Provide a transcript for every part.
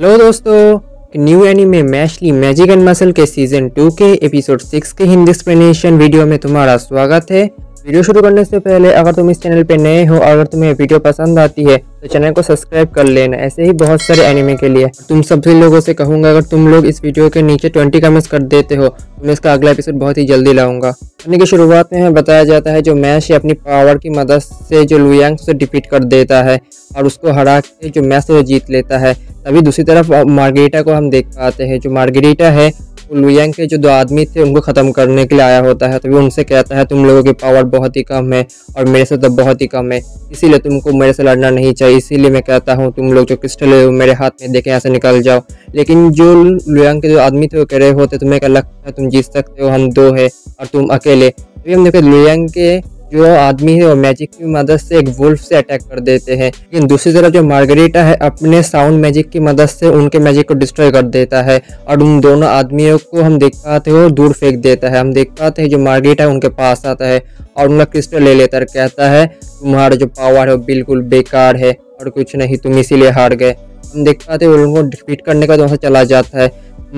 Hello दोस्तों, new anime Mashle magic and muscle के season 2 के एपिसोड 6 के हिंदी एक्सप्लेनेशन वीडियो में तुम्हारा स्वागत है। वीडियो शुरू करने से पहले अगर तुम इस चैनल पे नए हो और अगर तुम्हें वीडियो पसंद आती है तो चैनल को सब्सक्राइब कर लेना, ऐसे ही बहुत सारे एनीमे के लिए। तुम सभी लोगों से कहूँगा अगर तुम लोग इस वीडियो के नीचे 20 कमेंट्स कर देते हो तो मैं इसका अगला एपिसोड बहुत ही जल्दी लाऊंगा। कहानी की शुरुआत में हमें बताया जाता है जो मैश अपनी पावर की मदद से जो लोयांग से डिफीट कर देता है और उसको हरा के जो मैश वो जीत लेता है। तभी दूसरी तरफ मार्गरेटा को हम देख पाते हैं। जो मार्गरेटा है वो लोयांग के जो 2 आदमी थे उनको ख़त्म करने के लिए आया होता है। तभी उनसे कहता है तुम लोगों की पावर बहुत ही कम है और मेरे से तो बहुत ही कम है, इसीलिए तुमको मेरे से लड़ना नहीं चाहिए। इसीलिए मैं कहता हूँ तुम लोग जो क्रिस्टल है मेरे हाथ में देखें, ऐसे निकल जाओ। लेकिन जो लोयांग के जो आदमी थे वो कह रहे होते तुम्हें क्या लगता है तुम जीत सकते हो, हम 2 है और तुम अकेले। तभी हम देखते लोयांग के जो आदमी है वो मैजिक की मदद से एक वुल्फ से अटैक कर देते हैं। लेकिन दूसरी तरफ जो मार्गरेटा है अपने साउंड मैजिक की मदद से उनके मैजिक को डिस्ट्रॉय कर देता है और उन दोनों आदमियों को हम देख पाते हैं दूर फेंक देता है। हम देख पाते हैं जो मार्गरेटा है उनके पास आता है और उनका क्रिस्टल ले लेता है, कहता है तुम्हारा जो पावर है वो बिल्कुल बेकार है और कुछ नहीं, तुम इसीलिए हार गए। हम देख पाते हैं वो उनको डिफीट करने का वहाँ चला जाता है।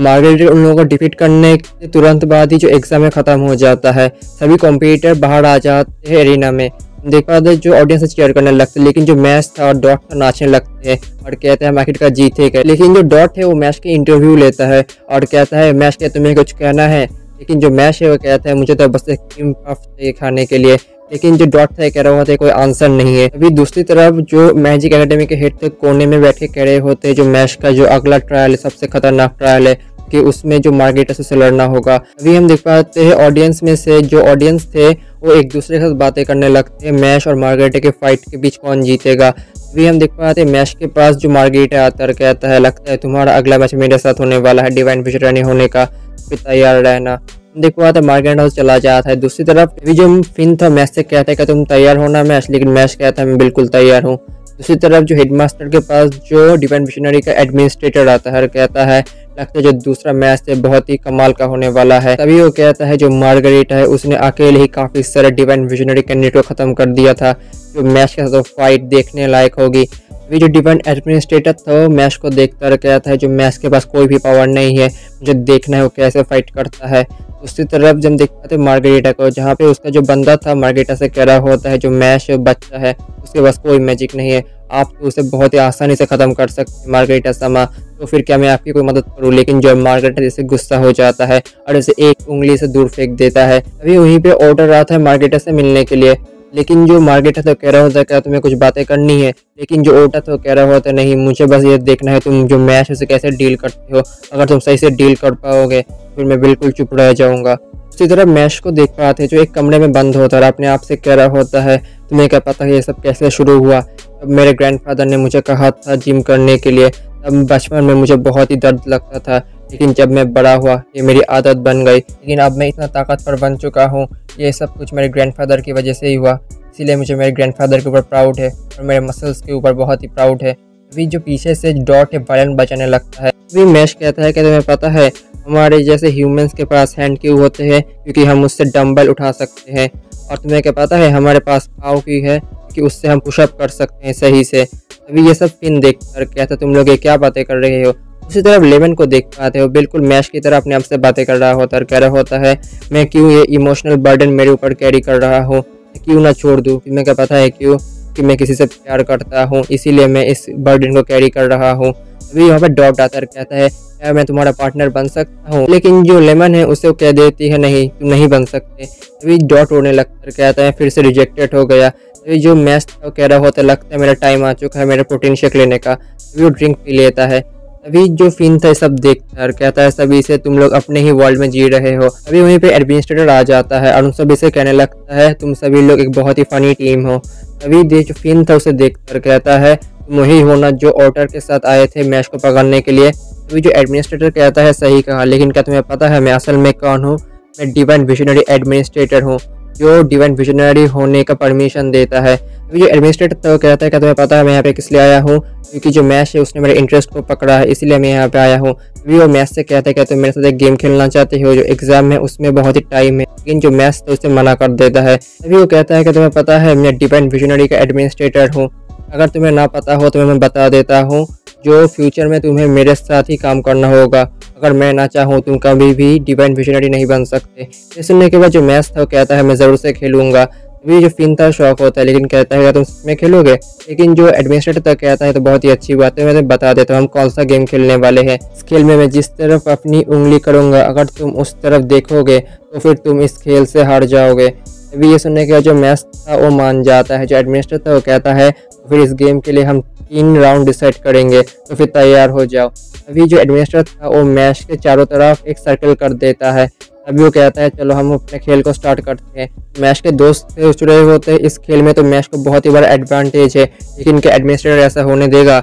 मार्गरेटा उन लोगों को डिफीट करने के तुरंत बाद ही जो एग्जाम है ख़त्म हो जाता है। सभी कॉम्पिटिटर बाहर आ जाते हैं एरिना में। देख पाते जो ऑडियंस चीयर करने लगते हैं, लेकिन जो मैश था और डॉट था नाचने लगते हैं और कहते हैं आखिर का जीते गए। लेकिन जो डॉट है वो मैश की इंटरव्यू लेता है और कहता है मैश क्या तुम्हें कुछ कहना है? लेकिन जो मैश है वो कहता है मुझे तो बस एक क्रीम पफ चाहिए खाने के लिए। लेकिन जो डॉट था कह रहे होते कोई आंसर नहीं है। अभी दूसरी तरफ जो मैजिक एकेडमी के हेड थे कोने में बैठ के कह रहे होते जो मैश का जो अगला ट्रायल है सबसे खतरनाक ट्रायल है कि उसमें जो मार्गरेटा से लड़ना होगा। अभी हम देख पाते हैं ऑडियंस में से जो ऑडियंस थे वो एक दूसरे के साथ बातें करने लगते हैं मैश और मार्गरेटा के फाइट के बीच कौन जीतेगा। अभी हम देख पाते हैं मैश के पास जो मार्गरेटा आकर कहता है लगता है तुम्हारा अगला मैच मेरे साथ होने वाला है, डिवाइन विजय होने का तैयार रहना। देख पाते मार्गरेटा हाउस चला जाता है। दूसरी तरफ अभी जो फिन था मैश से कहता है कि तुम तैयार होना मैश, लेकिन मैश कहता है मैं बिल्कुल तैयार हूँ। दूसरी तरफ जो हेडमास्टर के पास जो डिफेंड मिशनरी का एडमिनिस्ट्रेटर आता है और कहता है लगता है जो दूसरा मैच है बहुत ही कमाल का होने वाला है। तभी वो कहता है जो मार्गरेटा है उसने अकेले ही काफ़ी सारे डिफेंड मिशनरी कैंडिडेट को ख़त्म कर दिया था, जो मैच के साथ फाइट देखने लायक होगी। अभी जो डिफेंड एडमिनिस्ट्रेटर था मैश को देखता और कहता है जो मैच के पास कोई भी पावर नहीं है, मुझे देखना है वो कैसे फाइट करता है। दूसरी तरफ जब देख पाते मार्गरेटा को जहाँ पे उसका जो बंदा था मार्गरेटा से कह रहा होता है जो मैश बच्चा है उसके पास कोई मैजिक नहीं है, आप तो उसे बहुत ही आसानी से ख़त्म कर सकते हैं मार्गरेटा सामा, तो फिर क्या मैं आपकी कोई मदद करूँ? लेकिन जो मार्गरेटा जैसे गुस्सा हो जाता है और उसे एक उंगली से दूर फेंक देता है। अभी वहीं पे ऑर्डर आता है मार्गरेटा से मिलने के लिए, लेकिन जो मार्गरेटा तो कह रहा होता है क्या तुम्हें कुछ बातें करनी है, लेकिन जो ओटा तो कह रहा होता है नहीं मुझे बस ये देखना है तुम जो मैश उसे कैसे डील करते हो, अगर तुम सही से डील कर पाओगे फिर मैं बिल्कुल चुप रह जाऊँगा। उसी तरह मैश को देख पाते हैं जो एक कमरे में बंद होता है और अपने आप से कह रहा होता है तुम्हें क्या पता है ये सब कैसे शुरू हुआ, तब मेरे ग्रैंडफादर ने मुझे कहा था जिम करने के लिए, तब बचपन में मुझे बहुत ही दर्द लगता था, लेकिन जब मैं बड़ा हुआ ये मेरी आदत बन गई, लेकिन अब मैं इतना ताकतवर बन चुका हूँ, ये सब कुछ मेरे ग्रैंडफादर की वजह से ही हुआ, इसीलिए मुझे मेरे ग्रैंडफादर के ऊपर प्राउड है और मेरे मसल्स के ऊपर बहुत ही प्राउड है। अभी जो पीछे से डॉट है वायरन बचाने लगता है। अभी मैश कहता है कि तुम्हें पता है हमारे जैसे ह्यूमंस के पास हैंड क्यों होते हैं? क्योंकि हम उससे डम्बल उठा सकते हैं। और तुम्हें क्या पता है हमारे पास पाव की है कि उससे हम पुशअप कर सकते हैं सही से। अभी ये सब फिन देख कर कहता तुम लोग ये क्या बातें कर रहे हो? उसी तरफ लेमन को देख पाते हो बिल्कुल मैश की तरह अपने आप से बातें कर रहा होता है, कह रहा होता है मैं क्यों ये इमोशनल बर्डन मेरे ऊपर कैरी कर रहा हूँ, क्यों ना छोड़ दूँ? तुम्हें क्या पता है क्यों कि मैं किसी से प्यार करता हूँ, इसीलिए मैं इस बर्डन को कैरी कर रहा हूँ। अभी यहाँ पर डॉट आकर कहता है क्या मैं तुम्हारा पार्टनर बन सकता हूँ? लेकिन जो लेमन है उसे कह देती है नहीं तुम नहीं बन सकते। अभी डॉट रोने लगकर कहता है फिर से रिजेक्टेड हो गया। अभी जो मैच था कह रहा होता लगता है मेरा टाइम आ चुका है मेरा प्रोटीन शेक लेने का। अभी वो ड्रिंक पी लेता है। अभी जो फिन था सब देखता है और कहता है सभी से तुम लोग अपने ही वर्ल्ड में जी रहे हो। अभी वहीं पे एडमिनिस्ट्रेटर आ जाता है और उन सभी से कहने लगता है तुम सभी लोग एक बहुत ही फनी टीम हो। अभी जो फिन था उसे देखता है कहता है तुम वही होना जो ऑटर के साथ आए थे मैच को पकड़ने के लिए। अभी जो एडमिनिस्ट्रेटर कहता है सही कहा, लेकिन क्या तुम्हें पता है मैं असल में कौन हूँ? मैं डिवाइन विजनरी एडमिनिस्ट्रेटर हूँ जो डिवाइन विजनरी होने का परमिशन देता है। अभी जो एडमिनिस्ट्रेटर तो कहता है क्या तुम्हें पता है मैं यहाँ पे किस लिए आया हूँ? क्योंकि जो मैश है उसने मेरे इंटरेस्ट को पकड़ा है इसीलिए मैं यहाँ पे आया हूँ। अभी वो मैश से कहता है क्या तुम मेरे साथ एक गेम खेलना चाहते हो? जो एग्जाम है उसमें बहुत ही टाइम है, लेकिन जो मैश तो उसे मना कर देता है। अभी वो कहता है कि तुम्हें पता है मैं डिवाइन विजनरी का एडमिनिस्ट्रेटर हूँ, अगर तुम्हें ना पता हो तो मैं बता देता हूँ। जो फ्यूचर में तुम्हें मेरे साथ ही काम करना होगा। अगर मैं ना चाहूँ तुम कभी भी डिवाइन विजनरी नहीं बन सकते। ये सुनने के बाद जो मैश था वो कहता है मैं ज़रूर से खेलूँगा। अभी जो फिन था शौक होता है लेकिन कहता है क्या तुम इसमें खेलोगे, लेकिन जो एडमिनिस्ट्रेटर तक कहता है तो बहुत ही अच्छी बात है, मैं बता देता हूँ हम कौन सा गेम खेलने वाले हैं। इस खेल में मैं जिस तरफ अपनी उंगली करूँगा अगर तुम उस तरफ देखोगे तो फिर तुम इस खेल से हार जाओगे। अभी ये सुनने के बाद जो मैश था वो मान जाता है। जो एडमिनिस्ट्रेटर था वो कहता है तो फिर इस गेम के लिए हम 3 राउंड डिसाइड करेंगे तो फिर तैयार हो जाओ। अभी जो एडमिनिस्ट्रेटर था वो मैश के चारों तरफ एक सर्कल कर देता है। अभी वो कहता है चलो हम अपने खेल को स्टार्ट करते हैं। मैश के दोस्त से जुड़े होते हैं इस खेल में तो मैश को बहुत ही बड़ा एडवांटेज है, लेकिन इनके एडमिनिस्ट्रेटर ऐसा होने देगा।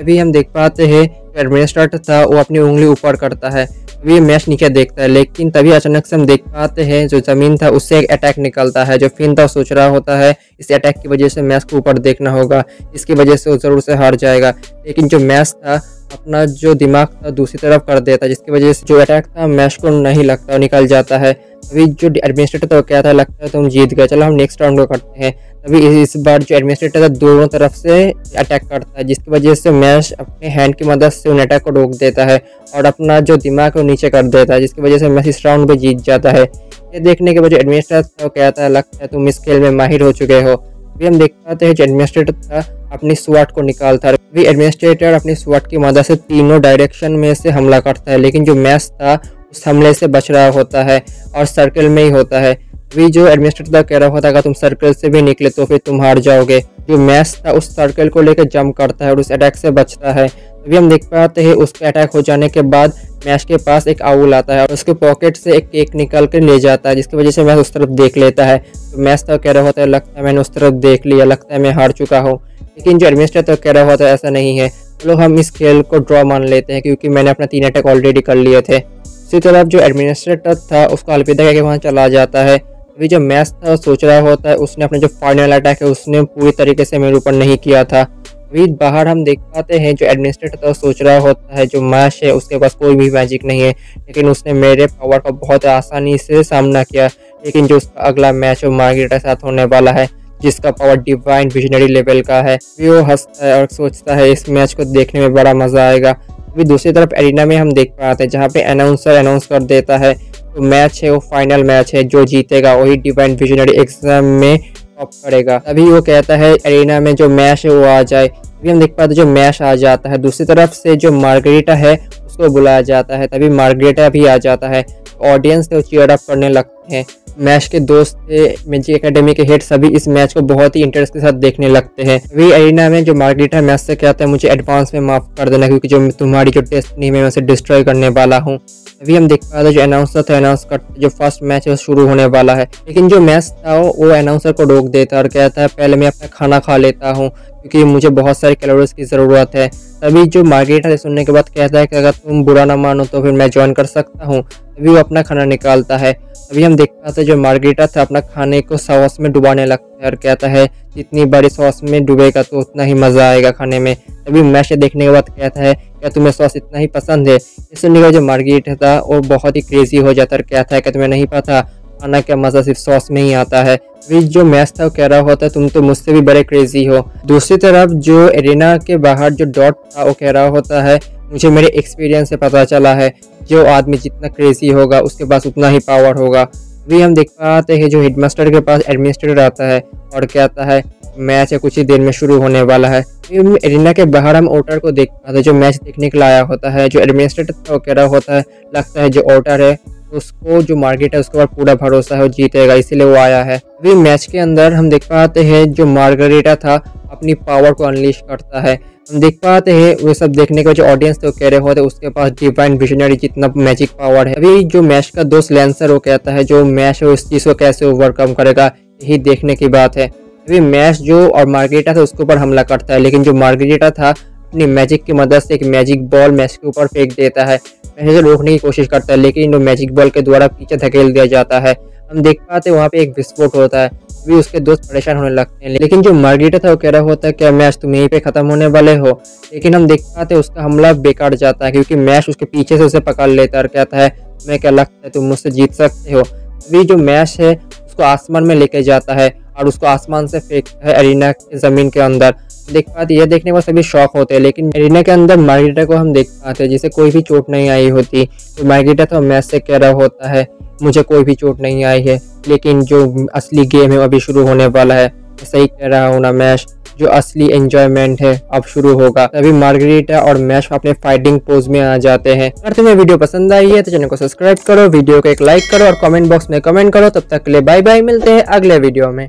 अभी हम देख पाते हैं एडमिनिस्ट्रेटर था वो अपनी उंगली ऊपर करता है। अभी मैश नीचे देखता है लेकिन तभी अचानक से हम देख पाते हैं जो ज़मीन था उससे एक अटैक निकलता है। जो फिन था वो सोच रहा होता है इस अटैक की वजह से मैश को ऊपर देखना होगा, इसकी वजह से वो ज़रूर से हार जाएगा। लेकिन जो मैश था अपना जो दिमाग था दूसरी तरफ कर देता है, जिसकी वजह से जो अटैक था मैश को नहीं लगता और निकल जाता है। अभी जो एडमिनिस्ट्रेटर था वो कहता है लगता है तुम जीत गए, चलो हम नेक्स्ट राउंड को करते हैं। तभी इस बार जो एडमिनिस्ट्रेटर था दोनों तरफ से अटैक करता है, जिसकी वजह से मैश अपने हैंड की मदद से उन अटैक को रोक देता है और अपना जो दिमाग है वो नीचे कर देता है, जिसकी वजह से मैश इस राउंड में जीत जाता है। ये देखने के बाद एडमिनिस्ट्रेटर था वो कहता है लगता है तुम इस खेल में माहिर हो चुके हो। अभी हम देख पाते हैं जो एडमिनिस्ट्रेटर था अपनी स्वाट को निकालता है। अभी एडमिनिस्ट्रेटर अपनी स्वाट की मदद से तीनों डायरेक्शन में से हमला करता है, लेकिन जो मैश था उस हमले से बच रहा होता है और सर्कल में ही होता है। अभी जो एडमिनिस्ट्रेटर था कह रहा होता है अगर तुम सर्कल से भी निकले तो फिर तुम हार जाओगे। जो मैश था उस सर्कल को लेकर जंप करता है और उस अटैक से बचता है। अभी हम देख पाते हैं उसके अटैक हो जाने के बाद मैश के पास एक आउल आता है और उसके पॉकेट से एक केक निकाल कर ले जाता है, जिसकी वजह से मैश उस तरफ देख लेता है। तो मैश तो कह रहा होता है लगता है मैंने उस तरफ देख लिया, लगता है मैं हार चुका हूँ। लेकिन जो एडमिनिस्ट्रेटर तो कह रहा होता है ऐसा नहीं है, चलो हम इस खेल को ड्रॉ मान लेते हैं क्योंकि मैंने अपना 3 अटैक ऑलरेडी कर लिए थे। इसी तरफ जो एडमिनिस्ट्रेटर था उसको अलविदा कहकर वहाँ चला जाता है। अभी जो मैश था सोच रहा होता है उसने अपना जो फाइनल अटैक है उसने पूरी तरीके से मेरे ऊपर नहीं किया था। अभी बाहर हम देख पाते हैं जो एडमिनिस्ट्रेटर था सोच रहा होता है जो मैश है उसके पास कोई भी मैजिक नहीं है, लेकिन उसने मेरे पावर का बहुत आसानी से सामना किया। लेकिन जो उसका अगला मैच है मार्गरेटा के साथ होने वाला है, जिसका पावर डिवाइन विजनरी लेवल का है। वो हंसता है और सोचता है इस मैच को देखने में बड़ा मज़ा आएगा। अभी दूसरी तरफ एरिना में हम देख पाते हैं जहाँ पे अनाउंसर अनाउंस कर देता है तो मैच है वो फाइनल मैच है, जो जीतेगा वही डिवाइन विजनरी एग्जाम में टॉप करेगा। अभी वो कहता है एरिना में जो मैश है वो आ जाए। अभी हम देख पाते हैं जो मैश आ जाता है। दूसरी तरफ से जो मार्गरेटा है उसको बुलाया जाता है, तभी मार्गरेटा भी आ जाता है। ऑडियंस वो चीयर अप करने लगते हैं। मैश के दोस्त मैजिक एकेडमी के हेड सभी इस मैच को बहुत ही इंटरेस्ट के साथ देखने लगते हैं। अभी एरिना में जो मार्गरेटा मैच से कहता है मुझे एडवांस में माफ़ कर देना क्योंकि जो तुम्हारी जो डेस्टिनी में मैं उसे डिस्ट्रॉय करने वाला हूँ। अभी हम देख पाते हैं जो अनाउंसर था अनाउंस करते जो फर्स्ट मैच है शुरू होने वाला है, लेकिन जो मैच था वो अनाउंसर को रोक देता है और कहता है पहले मैं अपना खाना खा लेता हूँ क्योंकि मुझे बहुत सारी कैलोरीज की ज़रूरत है। तभी जो मार्गरेटा सुनने के बाद कहता है कि अगर तुम बुरा ना मानो तो फिर मैं ज्वाइन कर सकता हूँ। अभी वो अपना खाना निकालता है। अभी हम देख पाते हैं जो मार्गरेटा था अपना खाने को सॉस में डुबाने लगता है और कहता है जितनी बारी सॉस में डूबेगा तो उतना ही मज़ा आएगा खाने में। तभी मैश देखने के बाद कहता है क्या तुम्हें सॉस इतना ही पसंद है। इस सुनने का जो मार्गरेटा था वो बहुत ही क्रेजी हो जाता है और कहता है कि तुम्हें नहीं पता खाना का मज़ा सिर्फ सॉस में ही आता है। अभी जो मैश था वो कह रहा होता है तुम तो मुझसे भी बड़े क्रेजी हो। दूसरी तरफ जो एरिना के बाहर जो डॉट था वो कह रहा होता है मुझे मेरे एक्सपीरियंस से पता चला है जो आदमी जितना क्रेजी होगा उसके पास उतना ही पावर होगा। अभी हम देख पाते हैं जो हेडमास्टर के पास एडमिनिस्ट्रेटर आता है और कहता है मैच है कुछ ही देर में शुरू होने वाला है। एरिना के बाहर हम ओटर को देख पाते हैं जो मैच देखने के लिए आया होता है। जो एडमिनिस्ट्रेटर था वो कह रहा होता है लगता है जो ओटर है उसको जो मार्गरेटा है उसके ऊपर पूरा भरोसा है, वो जीतेगा इसलिए वो आया है। अभी मैच के अंदर हम देख पाते हैं जो मार्गरेटा था अपनी पावर को अनलिश करता है। हम देख पाते हैं वो सब देखने के जो ऑडियंस तो कह रहे होते उसके पास डिवाइन विजनरी जितना मैजिक पावर है। अभी जो मैश का दोस्त लेंसर वो कहता है जो मैश है इस चीज़ को कैसे ओवरकम करेगा यही देखने की बात है। अभी मैश जो और मार्गरेटा था उसके ऊपर हमला करता है, लेकिन जो मार्गरेटा था अपनी मैजिक की मदद से एक मैजिक बॉल मैश के ऊपर फेंक देता है। मैश से रोकने की कोशिश करता है लेकिन वो मैजिक बॉल के द्वारा पीछे धकेल दिया जाता है। हम देख पाते हैं वहाँ पे एक विस्फोट होता है। अभी उसके दोस्त परेशान होने लगते हैं, लेकिन जो मार्गरेटा था वो कह रहा होता है क्या मैश तुम यहीं पे ख़त्म होने वाले हो। लेकिन हम देख पाते हैं उसका हमला बेकार जाता है क्योंकि मैश उसके पीछे से उसे पकड़ लेता है और कहता है तुम्हें क्या लगता है तुम मुझसे जीत सकते हो। अभी जो मैश है उसको आसमान में लेके जाता है और उसको आसमान से फेंकता है एरिना की ज़मीन के अंदर। देख पाते। यह देखने को सभी शौक होते हैं, लेकिन एरिना के अंदर मार्गरेटा को हम देख पाते हैं जिसे कोई भी चोट नहीं आई होती। तो मार्गरेटा तो मैच से कह रहा होता है मुझे कोई भी चोट नहीं आई है, लेकिन जो असली गेम है अभी शुरू होने वाला है। सही कह रहा हूँ ना मैश, जो असली एंजॉयमेंट है अब शुरू होगा। तभी मार्गरेटा और मैश अपने फाइटिंग पोज में आ जाते हैं। अगर तुम्हें वीडियो पसंद आई है तो चैनल को सब्सक्राइब करो, वीडियो को एक लाइक करो और कमेंट बॉक्स में कमेंट करो। तब तक के लिए बाय बाय, मिलते हैं अगले वीडियो में।